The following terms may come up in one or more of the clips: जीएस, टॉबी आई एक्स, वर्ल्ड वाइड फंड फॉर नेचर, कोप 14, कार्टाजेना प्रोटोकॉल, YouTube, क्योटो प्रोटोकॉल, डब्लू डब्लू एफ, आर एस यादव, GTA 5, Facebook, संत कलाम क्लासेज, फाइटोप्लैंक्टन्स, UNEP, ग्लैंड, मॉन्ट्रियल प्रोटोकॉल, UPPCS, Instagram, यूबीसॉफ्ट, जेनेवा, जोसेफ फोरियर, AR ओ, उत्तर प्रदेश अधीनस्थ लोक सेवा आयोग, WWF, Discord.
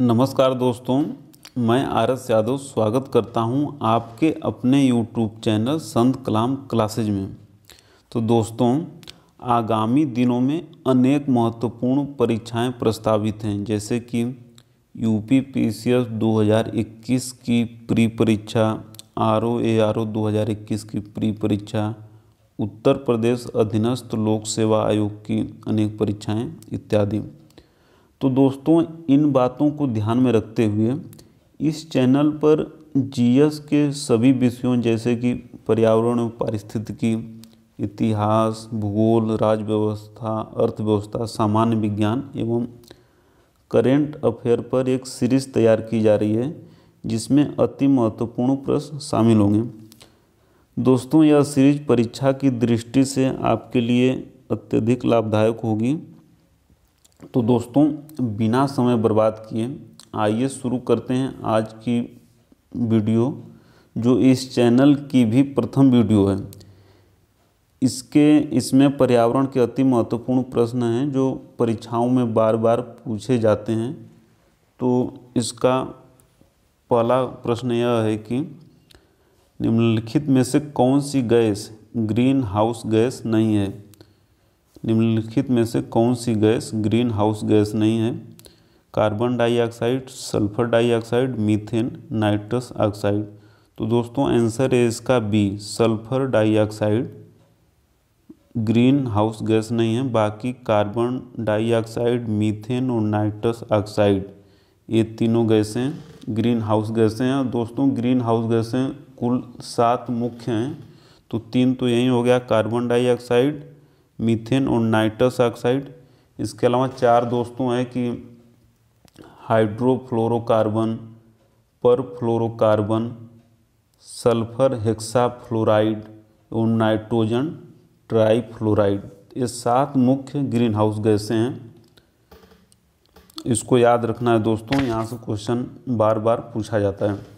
नमस्कार दोस्तों, मैं आर एस यादव स्वागत करता हूं आपके अपने YouTube चैनल संत कलाम क्लासेज में। तो दोस्तों, आगामी दिनों में अनेक महत्वपूर्ण परीक्षाएं प्रस्तावित हैं, जैसे कि UPPCS 2021 की प्री परीक्षा, AR ओ 2021 की प्री परीक्षा, उत्तर प्रदेश अधीनस्थ लोक सेवा आयोग की अनेक परीक्षाएं इत्यादि। तो दोस्तों, इन बातों को ध्यान में रखते हुए इस चैनल पर जीएस के सभी विषयों जैसे कि पर्यावरण और पारिस्थितिकी, इतिहास, भूगोल, राजव्यवस्था, अर्थव्यवस्था, सामान्य विज्ञान एवं करेंट अफेयर पर एक सीरीज तैयार की जा रही है, जिसमें अति महत्वपूर्ण प्रश्न शामिल होंगे। दोस्तों, यह सीरीज परीक्षा की दृष्टि से आपके लिए अत्यधिक लाभदायक होगी। तो दोस्तों, बिना समय बर्बाद किए आइए शुरू करते हैं आज की वीडियो, जो इस चैनल की भी प्रथम वीडियो है। इसमें पर्यावरण के अति महत्वपूर्ण प्रश्न हैं जो परीक्षाओं में बार बार पूछे जाते हैं। तो इसका पहला प्रश्न यह है कि निम्नलिखित में से कौन सी गैस ग्रीन हाउस गैस नहीं है? निम्नलिखित में से कौन सी गैस ग्रीन हाउस गैस नहीं है? Carbon dioxide, sulphur dioxide, methane, nitrous oxide. तो दोस्तों, आंसर है इसका B, sulphur dioxide greenhouse gas नहीं है। बाकी कार्बन डाइऑक्साइड, मीथेन और नाइट्रस ऑक्साइड, ये तीनों गैसें ग्रीन हाउस गैसें हैं। दोस्तों, ग्रीन हाउस गैसें कुल 7 मुख्य हैं, तो 3 तो यही हो गया, कार्बन डाइऑक्साइड, मीथेन और नाइट्रस ऑक्साइड। इसके अलावा 4 दोस्तों हैं कि हाइड्रोफ्लोरोकार्बन, परफ्लोरोकार्बन, सल्फर हेक्साफ्लोराइड और नाइट्रोजन ट्राइफ्लोराइड। ये 7 मुख्य ग्रीन हाउस गैसें हैं, इसको याद रखना है दोस्तों। यहाँ से क्वेश्चन बार बार पूछा जाता है।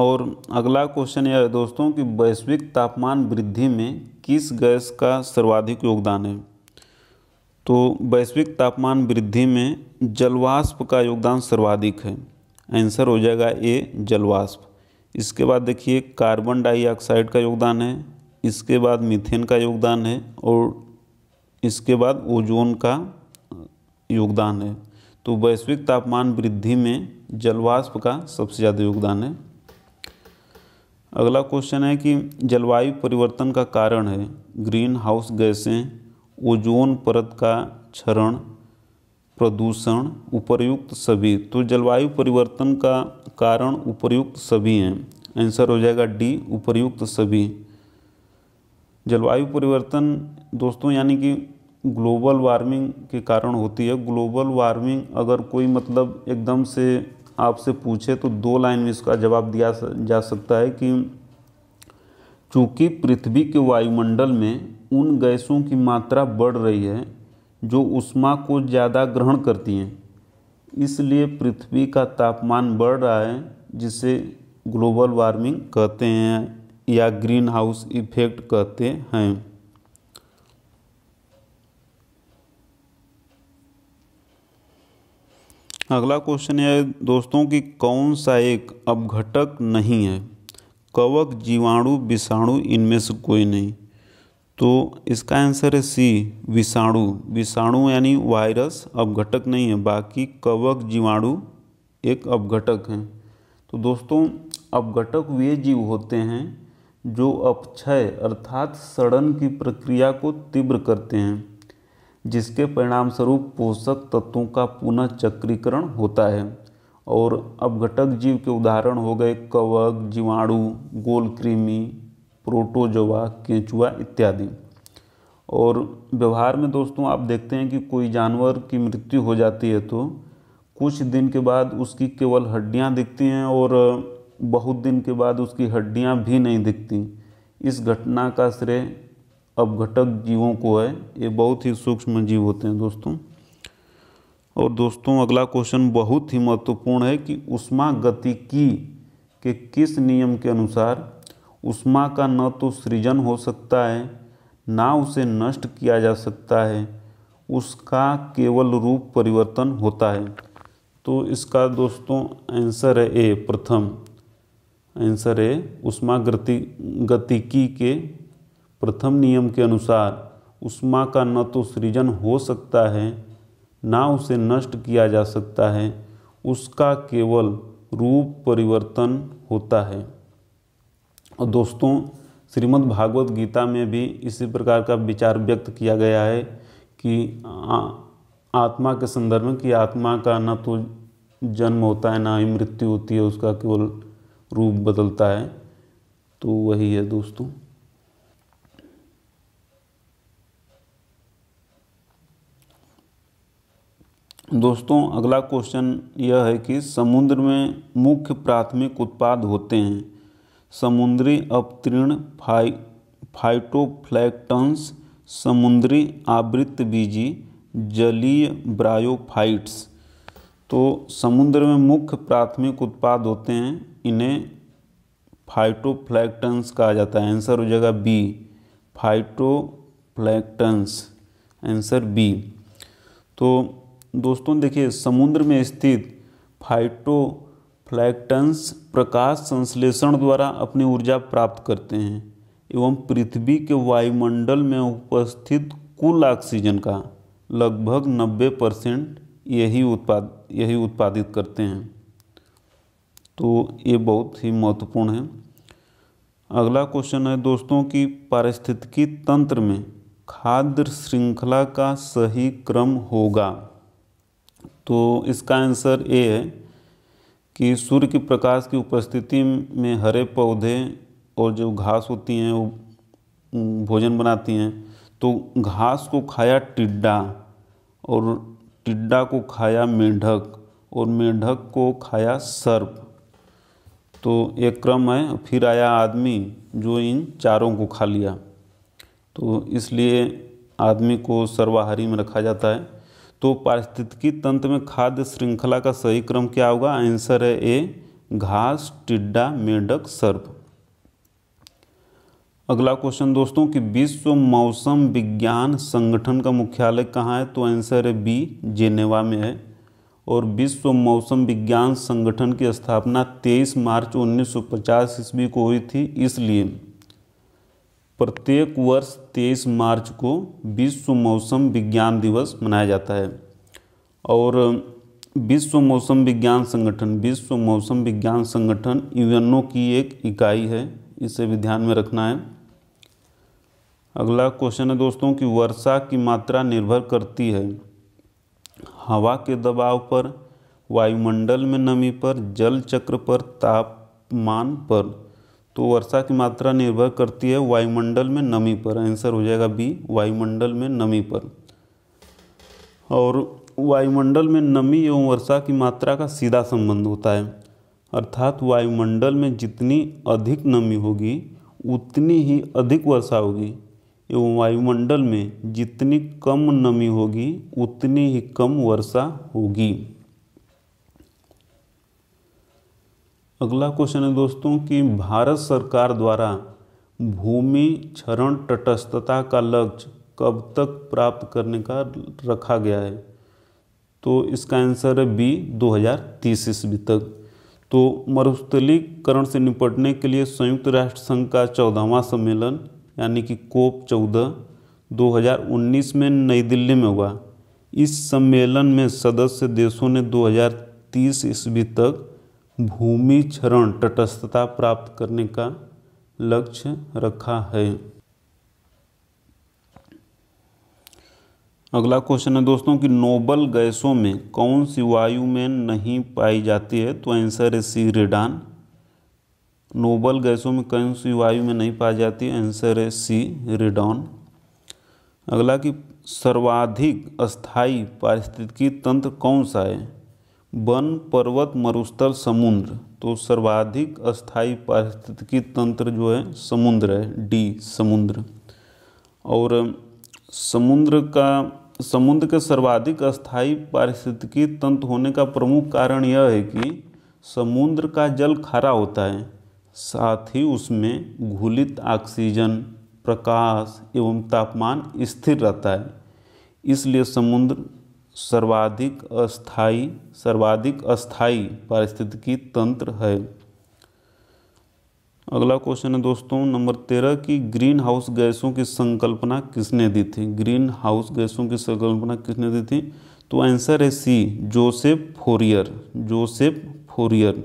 और अगला क्वेश्चन यह है दोस्तों कि वैश्विक तापमान वृद्धि में किस गैस का सर्वाधिक योगदान है? तो वैश्विक तापमान वृद्धि में जलवाष्प का योगदान सर्वाधिक है। आंसर हो जाएगा ए, जलवाष्प। इसके बाद देखिए, कार्बन डाइऑक्साइड का योगदान है, इसके बाद मीथेन का योगदान है और इसके बाद ओजोन का योगदान है। तो वैश्विक तापमान वृद्धि में जलवाष्प का सबसे ज़्यादा योगदान है। अगला क्वेश्चन है कि जलवायु परिवर्तन का कारण है ग्रीन हाउस गैसें, ओजोन परत का क्षरण, प्रदूषण, उपर्युक्त सभी। तो जलवायु परिवर्तन का कारण उपर्युक्त सभी हैं। आंसर हो जाएगा डी, उपर्युक्त सभी। जलवायु परिवर्तन दोस्तों यानी कि ग्लोबल वार्मिंग के कारण होती है। ग्लोबल वार्मिंग अगर कोई मतलब एकदम से आपसे पूछे तो 2 लाइन में इसका जवाब दिया जा सकता है कि चूँकि पृथ्वी के वायुमंडल में उन गैसों की मात्रा बढ़ रही है जो ऊष्मा को ज़्यादा ग्रहण करती हैं, इसलिए पृथ्वी का तापमान बढ़ रहा है, जिसे ग्लोबल वार्मिंग कहते हैं या ग्रीन हाउस इफेक्ट कहते हैं। अगला क्वेश्चन है दोस्तों कि कौन सा एक अपघटक नहीं है? कवक, जीवाणु, विषाणु, इनमें से कोई नहीं। तो इसका आंसर है सी, विषाणु। विषाणु यानी वायरस अपघटक नहीं है, बाकी कवक, जीवाणु एक अपघटक हैं। तो दोस्तों, अपघटक वे जीव होते हैं जो अपक्षय अर्थात सड़न की प्रक्रिया को तीव्र करते हैं, जिसके परिणामस्वरूप पोषक तत्वों का पुनः चक्रीकरण होता है। और अपघटक जीव के उदाहरण हो गए कवक, जीवाणु, गोलकृमि, प्रोटोजोआ, केंचुआ इत्यादि। और व्यवहार में दोस्तों आप देखते हैं कि कोई जानवर की मृत्यु हो जाती है तो कुछ दिन के बाद उसकी केवल हड्डियां दिखती हैं और बहुत दिन के बाद उसकी हड्डियां भी नहीं दिखती। इस घटना का श्रेय अपघटक जीवों को है, ये बहुत ही सूक्ष्म जीव होते हैं दोस्तों। और दोस्तों, अगला क्वेश्चन बहुत ही महत्वपूर्ण है कि ऊष्मागतिकी के किस नियम के अनुसार ऊष्मा का न तो सृजन हो सकता है, ना उसे नष्ट किया जा सकता है, उसका केवल रूप परिवर्तन होता है। तो इसका दोस्तों आंसर है ए, प्रथम आंसर है उष्मागतिकी के प्रथम नियम के अनुसार उष्मा का न तो सृजन हो सकता है ना उसे नष्ट किया जा सकता है, उसका केवल रूप परिवर्तन होता है। और दोस्तों श्रीमद् भागवत गीता में भी इसी प्रकार का विचार व्यक्त किया गया है कि आत्मा के संदर्भ में कि आत्मा का ना तो जन्म होता है ना ही मृत्यु होती है, उसका केवल रूप बदलता है। तो वही है दोस्तों। दोस्तों अगला क्वेश्चन यह है कि समुद्र में मुख्य प्राथमिक उत्पाद होते हैं समुद्री अपतृण फाइटोप्लैंक्टन्स, समुद्री आवृतबीजी, जलीय ब्रायोफाइट्स। तो समुद्र में मुख्य प्राथमिक उत्पाद होते हैं, इन्हें फाइटोप्लैंक्टन्स कहा जाता है। आंसर हो जाएगा बी, फाइटोप्लैंक्टन्स, आंसर बी। तो दोस्तों देखिए, समुद्र में स्थित फाइटोप्लैंक्टन्स प्रकाश संश्लेषण द्वारा अपनी ऊर्जा प्राप्त करते हैं एवं पृथ्वी के वायुमंडल में उपस्थित कुल ऑक्सीजन का लगभग 90% यही उत्पादित करते हैं। तो ये बहुत ही महत्वपूर्ण है। अगला क्वेश्चन है दोस्तों कि पारिस्थितिकी तंत्र में खाद्य श्रृंखला का सही क्रम होगा। तो इसका आंसर ए है कि सूर्य के प्रकाश की उपस्थिति में हरे पौधे और जो घास होती हैं वो भोजन बनाती हैं। तो घास को खाया टिड्डा और टिड्डा को खाया मेंढक और मेंढक को खाया सर्प। तो एक क्रम है। फिर आया आदमी जो इन चारों को खा लिया, तो इसलिए आदमी को सर्वाहारी में रखा जाता है। तो पारिस्थितिकी तंत्र में खाद्य श्रृंखला का सही क्रम क्या होगा? आंसर है ए, घास, टिड्डा, मेंढक, सर्प। अगला क्वेश्चन दोस्तों कि विश्व मौसम विज्ञान संगठन का मुख्यालय कहाँ है? तो आंसर है बी, जेनेवा में है। और विश्व मौसम विज्ञान संगठन की स्थापना 23 मार्च 1950 ईस्वी को हुई थी, इसलिए प्रत्येक वर्ष 23 मार्च को विश्व मौसम विज्ञान दिवस मनाया जाता है। और विश्व मौसम विज्ञान संगठन यूएनओ की एक इकाई है, इसे भी ध्यान में रखना है। अगला क्वेश्चन है दोस्तों कि वर्षा की मात्रा निर्भर करती है हवा के दबाव पर, वायुमंडल में नमी पर, जल चक्र पर, तापमान पर। तो वर्षा की मात्रा निर्भर करती है वायुमंडल में नमी पर। आंसर हो जाएगा बी, वायुमंडल में नमी पर। और वायुमंडल में नमी एवं वर्षा की मात्रा का सीधा संबंध होता है, अर्थात वायुमंडल में जितनी अधिक नमी होगी उतनी ही अधिक वर्षा होगी एवं वायुमंडल में जितनी कम नमी होगी उतनी ही कम वर्षा होगी। अगला क्वेश्चन है दोस्तों कि भारत सरकार द्वारा भूमि क्षरण तटस्थता का लक्ष्य कब तक प्राप्त करने का रखा गया है? तो इसका आंसर है बी, 2030 ईस्वी तक। तो मरुस्थलीकरण से निपटने के लिए संयुक्त राष्ट्र संघ का 14वां सम्मेलन यानी कि कोप 14 2019 में नई दिल्ली में हुआ। इस सम्मेलन में सदस्य देशों ने 2030 ईस्वी तक भूमि क्षरण तटस्थता प्राप्त करने का लक्ष्य रखा है। अगला क्वेश्चन है दोस्तों कि नोबल गैसों में कौन सी वायु में नहीं पाई जाती है? तो आंसर है सी, रेडान। नोबल गैसों में कौन सी वायु में नहीं पाई जाती है? आंसर है सी, रेडॉन। अगला कि सर्वाधिक अस्थायी पारिस्थितिकी तंत्र कौन सा है? वन, पर्वत, मरुस्थल, समुद्र। तो सर्वाधिक अस्थायी पारिस्थितिकी तंत्र जो है समुद्र है, डी, समुद्र। और समुद्र के सर्वाधिक अस्थायी पारिस्थितिकी तंत्र होने का प्रमुख कारण यह है कि समुद्र का जल खारा होता है, साथ ही उसमें घुलित ऑक्सीजन प्रकाश एवं तापमान स्थिर रहता है, इसलिए समुद्र सर्वाधिक अस्थायी पारिस्थितिकी तंत्र है। अगला क्वेश्चन है दोस्तों नंबर 13 की ग्रीन हाउस गैसों की संकल्पना किसने दी थी? ग्रीन हाउस गैसों की संकल्पना किसने दी थी? तो आंसर है सी, जोसेफ फोरियर।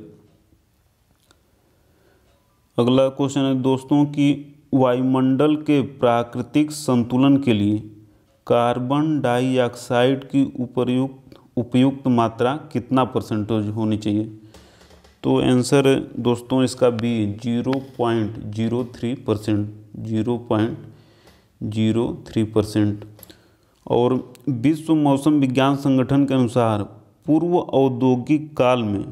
अगला क्वेश्चन है दोस्तों कि वायुमंडल के प्राकृतिक संतुलन के लिए कार्बन डाइऑक्साइड की उपयुक्त मात्रा कितना परसेंटेज होनी चाहिए? तो आंसर दोस्तों इसका बी, 0.03%। और विश्व मौसम विज्ञान संगठन के अनुसार पूर्व औद्योगिक काल में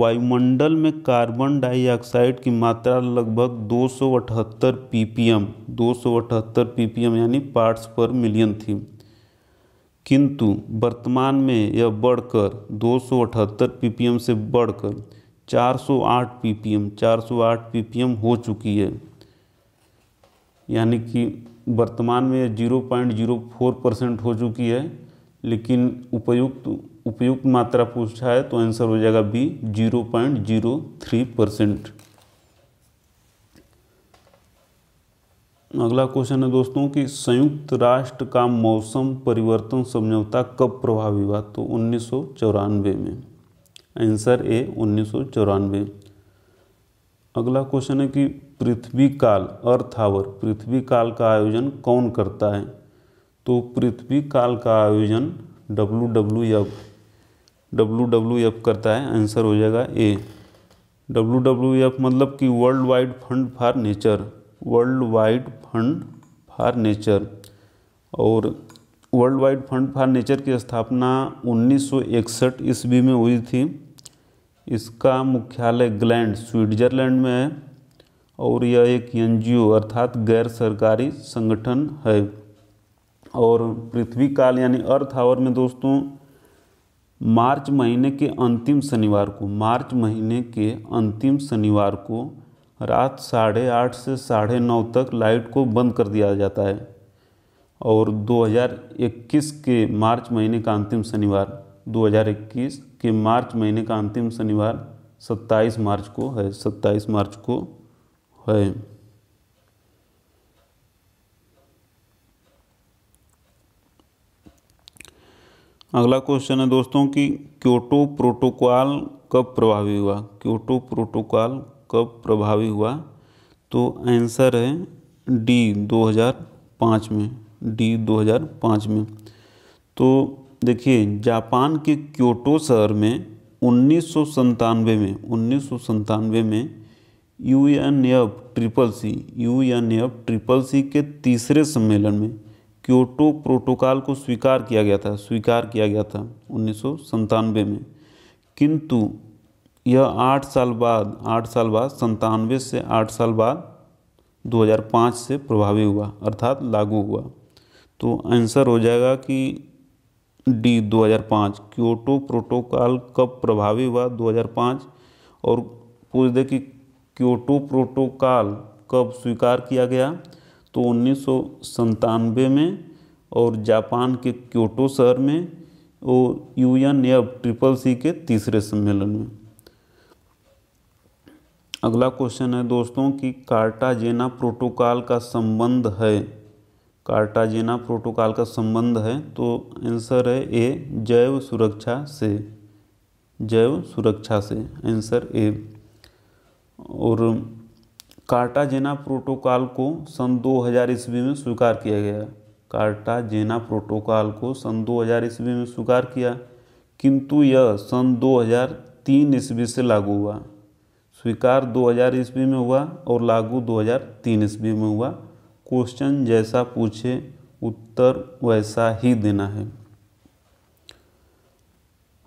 वायुमंडल में कार्बन डाइऑक्साइड की मात्रा लगभग 278 ppm यानी पार्ट्स पर मिलियन थी, किंतु वर्तमान में यह बढ़कर 278 ppm से बढ़कर 408 ppm हो चुकी है, यानी कि वर्तमान में 0.04% हो चुकी है। लेकिन उपयुक्त मात्रा पूछा है तो आंसर हो जाएगा बी, 0.03%। अगला क्वेश्चन है दोस्तों कि संयुक्त राष्ट्र का मौसम परिवर्तन समझौता कब प्रभावी हुआ? तो 1994 में, आंसर ए, 1994। अगला क्वेश्चन है कि पृथ्वी काल अर्थ आवर, पृथ्वी काल का आयोजन कौन करता है? तो पृथ्वी काल का आयोजन डब्लू डब्लू एफ करता है, आंसर हो जाएगा ए। WWF मतलब कि वर्ल्ड वाइड फंड फॉर नेचर। और वर्ल्ड वाइड फंड फॉर नेचर की स्थापना 1961 ईस्वी में हुई थी। इसका मुख्यालय ग्लैंड, स्विट्जरलैंड में है और यह एक NGO अर्थात गैर सरकारी संगठन है। और पृथ्वी काल यानी अर्थ आवर में दोस्तों मार्च महीने के अंतिम शनिवार को रात 8:30 से 9:30 तक लाइट को बंद कर दिया जाता है। और 2021 के मार्च महीने का अंतिम शनिवार 27 मार्च को है। अगला क्वेश्चन है दोस्तों कि क्योटो प्रोटोकॉल कब प्रभावी हुआ? तो आंसर है डी, 2005 में। तो देखिए जापान के क्योटो शहर में 1997 में यूएनएफ ट्रिपल सी के तीसरे सम्मेलन में क्योटो प्रोटोकॉल को स्वीकार किया गया था 1997 में, किंतु यह 8 साल बाद 97 से 8 साल बाद 2005 से प्रभावी हुआ अर्थात लागू हुआ। तो आंसर हो जाएगा कि डी, 2005। क्योटो प्रोटोकॉल कब प्रभावी हुआ? 2005। और पूछ दे कि क्योटो प्रोटोकॉल कब स्वीकार किया गया? तो 1997 में, और जापान के क्योटो शहर में वो UNEP CCC के तीसरे सम्मेलन में। अगला क्वेश्चन है दोस्तों कि कार्टाजेना प्रोटोकॉल का संबंध है? तो आंसर है ए, जैव सुरक्षा से, आंसर ए। और कार्टाजेना प्रोटोकॉल को सन 2000 ईस्वी में स्वीकार किया गया। किंतु यह सन 2003 ईस्वी से लागू हुआ। स्वीकार 2000 ईस्वी में हुआ और लागू 2003 ईस्वी में हुआ। क्वेश्चन जैसा पूछे उत्तर वैसा ही देना है।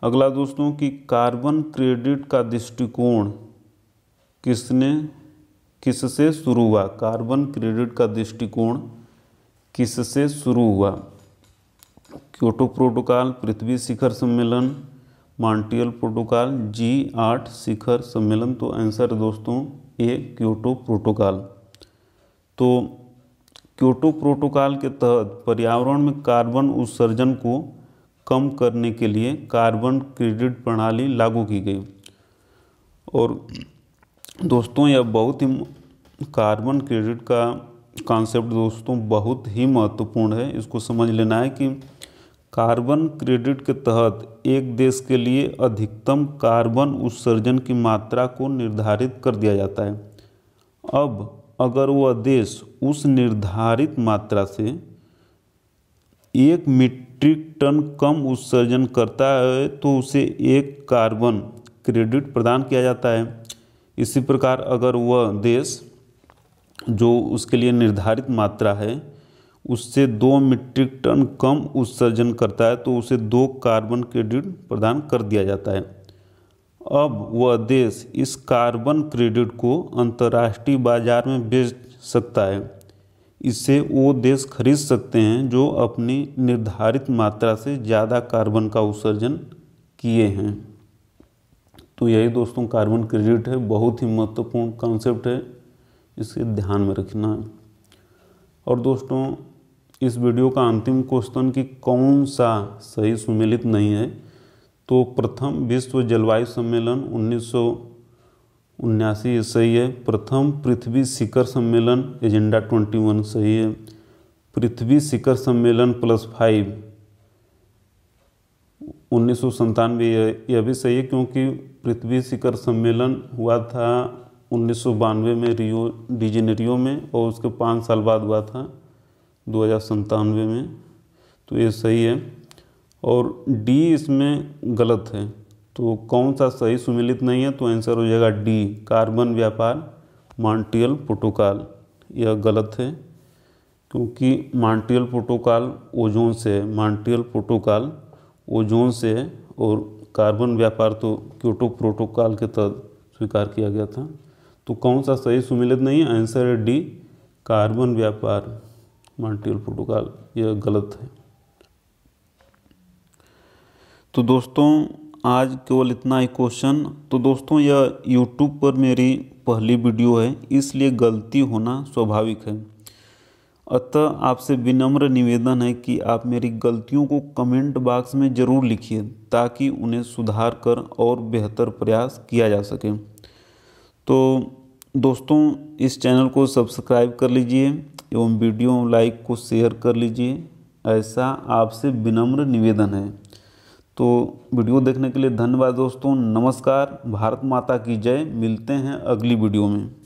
अगला दोस्तों कि कार्बन क्रेडिट का दृष्टिकोण किससे शुरू हुआ? क्योटो प्रोटोकॉल, पृथ्वी शिखर सम्मेलन, मॉन्ट्रियल प्रोटोकॉल, G8 शिखर सम्मेलन। तो आंसर दोस्तों ए, क्योटो प्रोटोकॉल। तो क्योटो प्रोटोकॉल के तहत पर्यावरण में कार्बन उत्सर्जन को कम करने के लिए कार्बन क्रेडिट प्रणाली लागू की गई। और दोस्तों यह बहुत ही कार्बन क्रेडिट का कॉन्सेप्ट दोस्तों बहुत ही महत्वपूर्ण है, इसको समझ लेना है कि कार्बन क्रेडिट के तहत एक देश के लिए अधिकतम कार्बन उत्सर्जन की मात्रा को निर्धारित कर दिया जाता है। अब अगर वह देश उस निर्धारित मात्रा से 1 मीट्रिक टन कम उत्सर्जन करता है तो उसे 1 कार्बन क्रेडिट प्रदान किया जाता है। इसी प्रकार अगर वह देश जो उसके लिए निर्धारित मात्रा है उससे 2 मीट्रिक टन कम उत्सर्जन करता है तो उसे 2 कार्बन क्रेडिट प्रदान कर दिया जाता है। अब वह देश इस कार्बन क्रेडिट को अंतर्राष्ट्रीय बाजार में बेच सकता है। इससे वो देश खरीद सकते हैं जो अपनी निर्धारित मात्रा से ज़्यादा कार्बन का उत्सर्जन किए हैं। तो यही दोस्तों कार्बन क्रेडिट है, बहुत ही महत्वपूर्ण कॉन्सेप्ट है, इसे ध्यान में रखना है। और दोस्तों इस वीडियो का अंतिम क्वेश्चन कि कौन सा सही सुमेलित नहीं है, तो प्रथम विश्व जलवायु सम्मेलन 1979 सही है, प्रथम पृथ्वी शिखर सम्मेलन एजेंडा 21 सही है, पृथ्वी शिखर सम्मेलन +5 1997 यह भी सही है क्योंकि पृथ्वी शिखर सम्मेलन हुआ था 1992 में रियो डी जेनेरियो में और उसके 5 साल बाद हुआ था 2097 में, तो ये सही है। और डी इसमें गलत है, तो कौन सा सही सुमेलित नहीं है, तो आंसर हो जाएगा डी कार्बन व्यापार मॉन्ट्रियल प्रोटोकॉल, यह गलत है क्योंकि मॉन्ट्रियल प्रोटोकॉल ओजोन से है, मॉन्ट्रियल प्रोटोकॉल ओजोन से है और कार्बन व्यापार तो क्योटो प्रोटोकॉल के तहत स्वीकार किया गया था। तो कौन सा सही सुमेलित नहीं है, आंसर है डी कार्बन व्यापार मॉन्ट्रियल प्रोटोकॉल, यह गलत है। तो दोस्तों आज केवल इतना ही क्वेश्चन। तो दोस्तों यह YouTube पर मेरी पहली वीडियो है, इसलिए गलती होना स्वाभाविक है, अतः आपसे विनम्र निवेदन है कि आप मेरी गलतियों को कमेंट बॉक्स में ज़रूर लिखिए ताकि उन्हें सुधार कर और बेहतर प्रयास किया जा सके। तो दोस्तों इस चैनल को सब्सक्राइब कर लीजिए एवं वीडियो लाइक को शेयर कर लीजिए, ऐसा आपसे विनम्र निवेदन है। तो वीडियो देखने के लिए धन्यवाद दोस्तों, नमस्कार, भारत माता की जय। मिलते हैं अगली वीडियो में।